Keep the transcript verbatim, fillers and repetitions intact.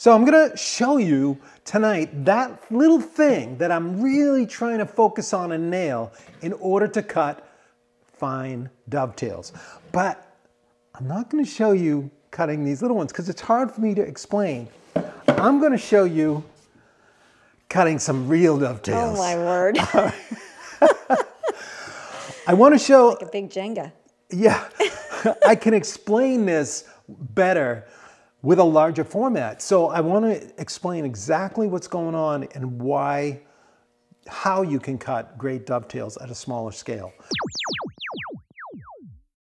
So I'm gonna show you tonight that little thing that I'm really trying to focus on and nail in order to cut fine dovetails. But I'm not gonna show you cutting these little ones because it's hard for me to explain. I'm gonna show you cutting some real dovetails. Oh my word. I wanna show- Like a big Jenga. Yeah, I can explain this better with a larger format. So I want to explain exactly what's going on and why, how you can cut great dovetails at a smaller scale.